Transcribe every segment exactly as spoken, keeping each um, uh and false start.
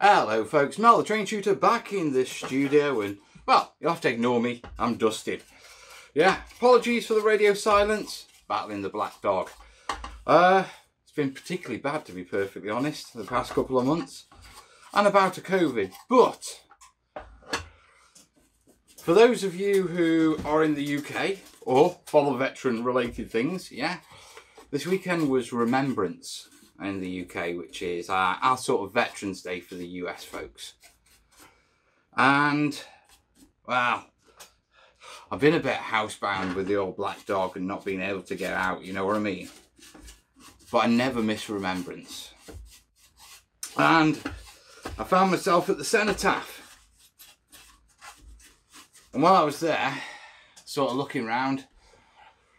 Hello folks, Mel the Terrain Tutor back in the studio, and well, you'll have to ignore me, I'm dusted. Yeah, apologies for the radio silence, battling the black dog. Uh, it's been particularly bad, to be perfectly honest, the past couple of months, and about a COVID. But for those of you who are in the U K, or follow veteran related things, yeah, this weekend was Remembrance in the U K, which is our, our sort of Veterans Day for the U S folks. And well, I've been a bit housebound with the old black dog and not being able to get out, you know what I mean? But I never miss Remembrance. And I found myself at the Cenotaph. And while I was there, sort of looking around,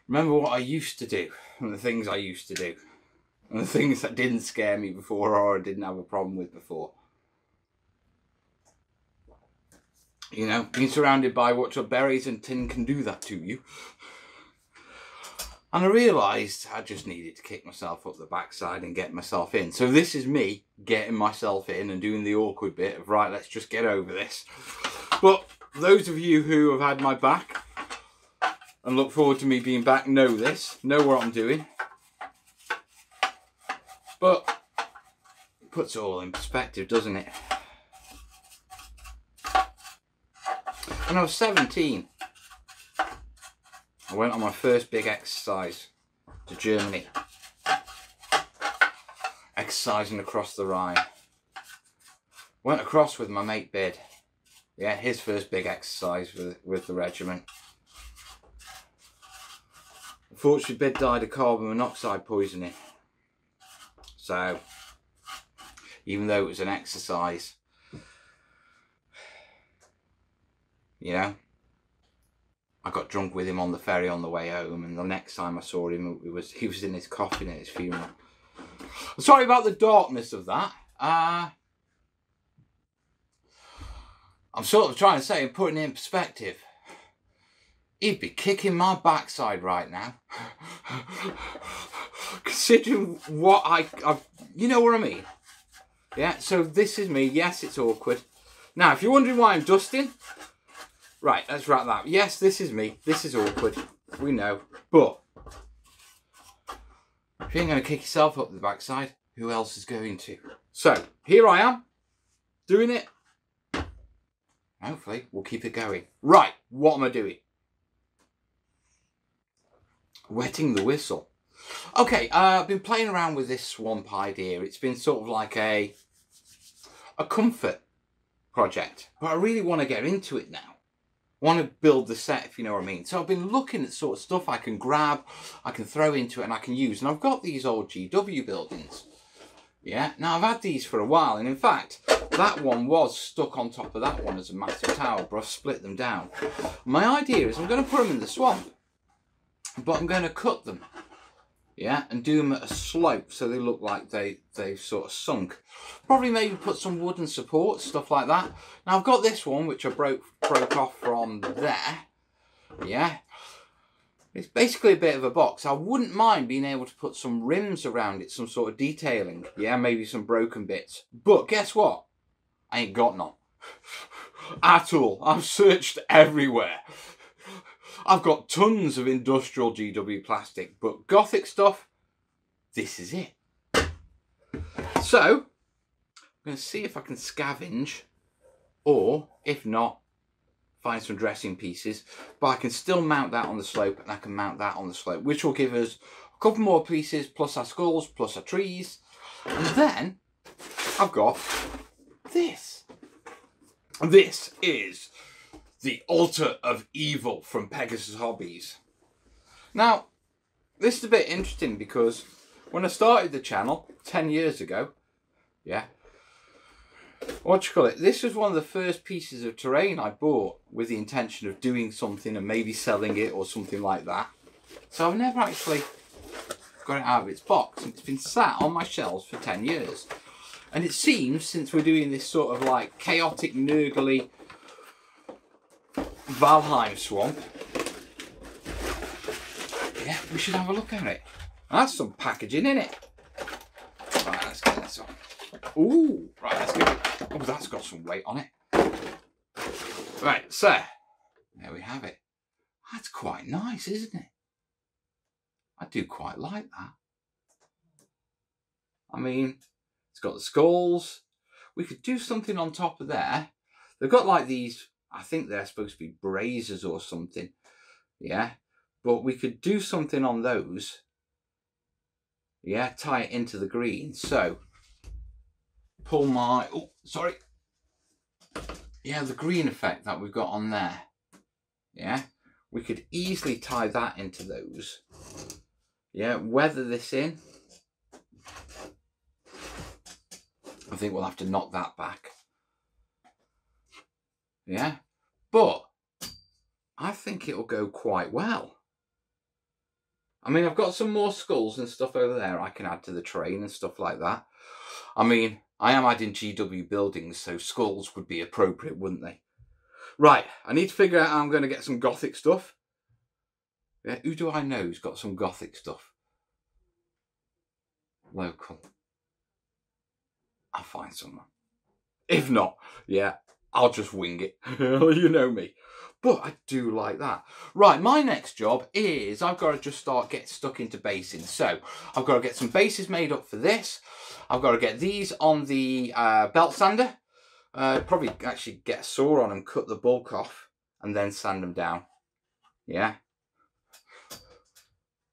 remember what I used to do and the things I used to do. And the things that didn't scare me before or I didn't have a problem with before. You know, being surrounded by what your berries and tin can do that to you. And I realised I just needed to kick myself up the backside and get myself in. So this is me getting myself in and doing the awkward bit of, right, let's just get over this. But those of you who have had my back and look forward to me being back know this, know what I'm doing. But it puts it all in perspective, doesn't it? When I was seventeen, I went on my first big exercise to Germany. Exercising across the Rhine. Went across with my mate Bid. Yeah, his first big exercise with, with the regiment. Unfortunately, Bid died of carbon monoxide poisoning. So, even though it was an exercise, you know, I got drunk with him on the ferry on the way home, and the next time I saw him, it was he was in his coffin at his funeral. Sorry about the darkness of that. Uh, I'm sort of trying to say, putting it in perspective, he'd be kicking my backside right now. Considering what I, I've, you know what I mean? Yeah, so this is me. Yes, it's awkward. Now, if you're wondering why I'm dusting, right, let's wrap that. Yes, this is me. This is awkward. We know. But if you ain't going to kick yourself up the backside, who else is going to? So here I am, doing it. Hopefully, we'll keep it going. Right, what am I doing? Wetting the whistle. Okay, uh, I've been playing around with this swamp idea. It's been sort of like a a comfort project, but I really want to get into it now. I want to build the set, if you know what I mean. So I've been looking at sort of stuff I can grab, I can throw into it, and I can use. And I've got these old G W buildings. Yeah, now I've had these for a while, and in fact, that one was stuck on top of that one as a massive tower, but I've split them down. My idea is I'm going to put them in the swamp, but I'm going to cut them. Yeah, and do them at a slope so they look like they, they've sort of sunk. Probably maybe put some wooden supports, stuff like that. Now I've got this one, which I broke broke off from there. Yeah. It's basically a bit of a box. I wouldn't mind being able to put some rims around it, some sort of detailing. Yeah, maybe some broken bits. But guess what? I ain't got none. At all. I've searched everywhere. I've got tons of industrial G W plastic, but Gothic stuff, this is it. So, I'm going to see if I can scavenge, or if not, find some dressing pieces. But I can still mount that on the slope, and I can mount that on the slope, which will give us a couple more pieces, plus our skulls, plus our trees. And then, I've got this. This is the Altar of Evil from Pegasus Hobbies. Now, this is a bit interesting because when I started the channel ten years ago, yeah, what you call it, this was one of the first pieces of terrain I bought with the intention of doing something and maybe selling it or something like that. So I've never actually got it out of its box, and it's been sat on my shelves for ten years. And it seems, since we're doing this sort of like chaotic, Nurgle-y Valheim swamp, yeah, we should have a look at it. That's some packaging in it. Right, let's get this on. Ooh, right, let's get it. Oh, that's got some weight on it. Right, so there we have it. That's quite nice, isn't it? I do quite like that. I mean, it's got the skulls. We could do something on top of there. They've got like these, I think they're supposed to be braziers or something. Yeah, but we could do something on those. Yeah, tie it into the green. So pull my, oh, sorry. Yeah, the green effect that we've got on there. Yeah, we could easily tie that into those. Yeah, weather this in. I think we'll have to knock that back. Yeah, but I think it'll go quite well. I mean, I've got some more skulls and stuff over there I can add to the train and stuff like that. I mean, I am adding G W buildings, so skulls would be appropriate, wouldn't they? Right, I need to figure out how I'm going to get some Gothic stuff. Yeah, who do I know who's got some Gothic stuff? Local. I'll find someone. If not, yeah, I'll just wing it. You know me. But I do like that. Right, my next job is I've got to just start get stuck into basins. So I've got to get some bases made up for this. I've got to get these on the uh, belt sander. Uh, probably actually get a saw on and cut the bulk off and then sand them down. Yeah.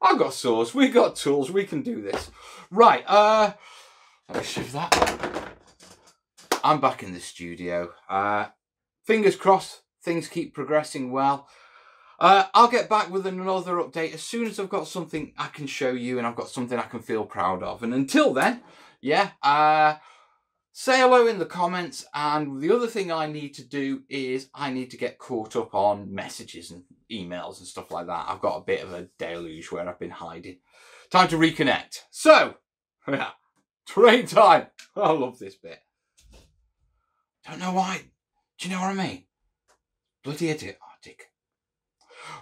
I've got saws. We've got tools. We can do this. Right. Uh, let me shift that. I'm back in the studio. Uh, fingers crossed. Things keep progressing well. Uh, I'll get back with another update as soon as I've got something I can show you and I've got something I can feel proud of. And until then, yeah, uh, say hello in the comments. And the other thing I need to do is I need to get caught up on messages and emails and stuff like that. I've got a bit of a deluge where I've been hiding. Time to reconnect. So, yeah, train time. I love this bit. Don't know why. Do you know what I mean? Bloody idiot. Oh, dick.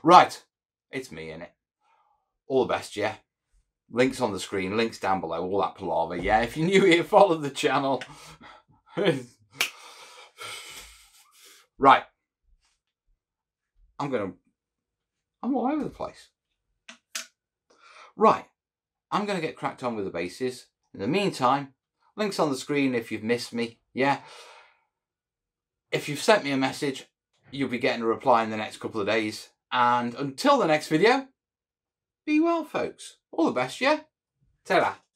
Right. It's me, innit? All the best, yeah? Links on the screen, links down below, all that palaver, yeah? If you're new here, follow the channel. Right. I'm going to... I'm all over the place. Right. I'm going to get cracked on with the bases. In the meantime, links on the screen if you've missed me, yeah? If you've sent me a message... you'll be getting a reply in the next couple of days. And until the next video, be well, folks. All the best, yeah? Ta-ra.